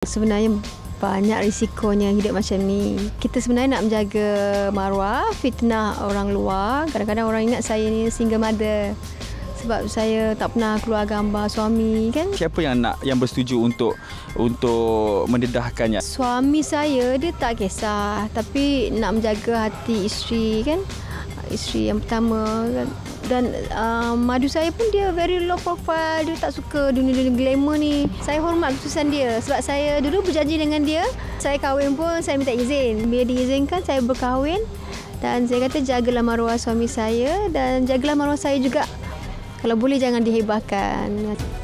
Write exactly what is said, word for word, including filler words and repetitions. Sebenarnya banyak risikonya hidup macam ni. Kita sebenarnya nak menjaga maruah, fitnah orang luar. Kadang-kadang orang ingat saya ni single mother sebab saya tak pernah keluar gambar suami, kan? Siapa yang nak yang bersetuju untuk untuk mendedahkannya? Suami saya dia tak kisah, tapi nak menjaga hati isteri, kan? Isteri yang pertama, kan? Dan uh, madu saya pun dia very low profile. Dia tak suka dunia-dunia glamour ni. Saya hormat keputusan dia. Sebab saya dulu berjanji dengan dia. Saya kahwin pun saya minta izin. Bila diizinkan saya berkahwin. Dan saya kata jagalah maruah suami saya. Dan jagalah maruah saya juga. Kalau boleh jangan dihebahkan.